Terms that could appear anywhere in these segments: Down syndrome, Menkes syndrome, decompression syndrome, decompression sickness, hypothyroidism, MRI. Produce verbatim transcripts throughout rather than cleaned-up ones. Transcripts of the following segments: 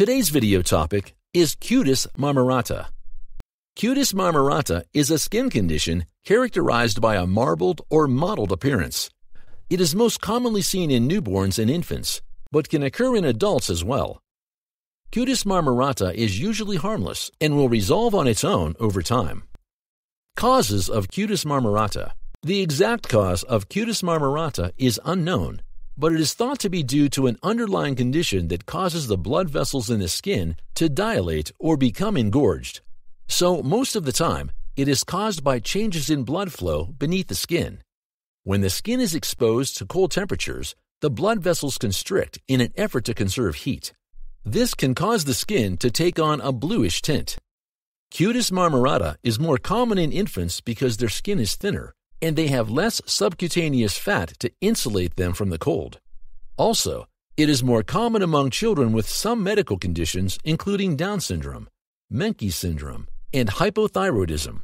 Today's video topic is cutis marmorata. Cutis marmorata is a skin condition characterized by a marbled or mottled appearance. It is most commonly seen in newborns and infants, but can occur in adults as well. Cutis marmorata is usually harmless and will resolve on its own over time. Causes of cutis marmorata. The exact cause of cutis marmorata is unknown, but it is thought to be due to an underlying condition that causes the blood vessels in the skin to dilate or become engorged. So most of the time, it is caused by changes in blood flow beneath the skin. When the skin is exposed to cold temperatures, the blood vessels constrict in an effort to conserve heat. This can cause the skin to take on a bluish tint. Cutis marmorata is more common in infants because their skin is thinner and they have less subcutaneous fat to insulate them from the cold. Also, it is more common among children with some medical conditions including Down syndrome, Menkes syndrome, and hypothyroidism.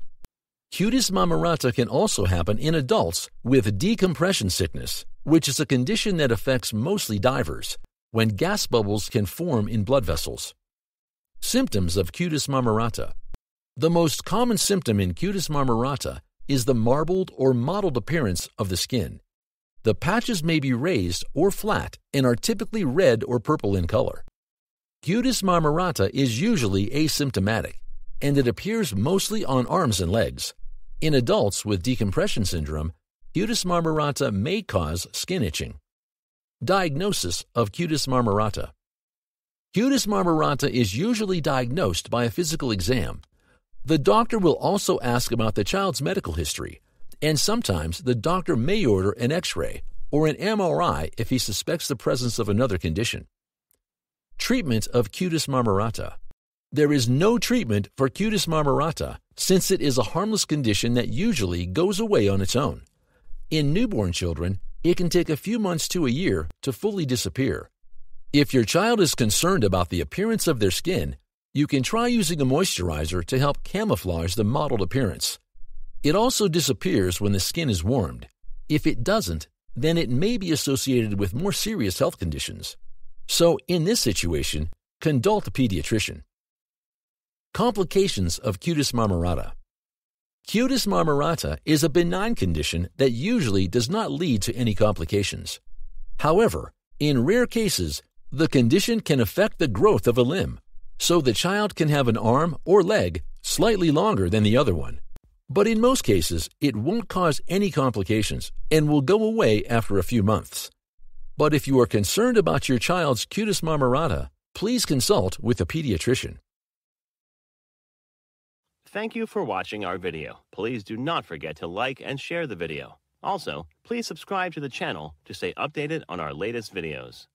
Cutis marmorata can also happen in adults with decompression sickness, which is a condition that affects mostly divers, when gas bubbles can form in blood vessels. Symptoms of cutis marmorata. The most common symptom in cutis marmorata is the marbled or mottled appearance of the skin. The patches may be raised or flat and are typically red or purple in color. Cutis marmorata is usually asymptomatic, and it appears mostly on arms and legs. In adults with decompression syndrome, cutis marmorata may cause skin itching. Diagnosis of cutis marmorata. Cutis marmorata is usually diagnosed by a physical exam. The doctor will also ask about the child's medical history, and sometimes the doctor may order an X-ray or an M R I if he suspects the presence of another condition. Treatment of cutis marmorata. There is no treatment for cutis marmorata since it is a harmless condition that usually goes away on its own. In newborn children, it can take a few months to a year to fully disappear. If your child is concerned about the appearance of their skin, you can try using a moisturizer to help camouflage the mottled appearance. It also disappears when the skin is warmed. If it doesn't, then it may be associated with more serious health conditions. So in this situation, consult a pediatrician. Complications of cutis marmorata. Cutis marmorata is a benign condition that usually does not lead to any complications. However, in rare cases, the condition can affect the growth of a limb, so the child can have an arm or leg slightly longer than the other one. But in most cases, it won't cause any complications and will go away after a few months. But if you are concerned about your child's cutis marmorata, please consult with a pediatrician. Thank you for watching our video. Please do not forget to like and share the video. Also, please subscribe to the channel to stay updated on our latest videos.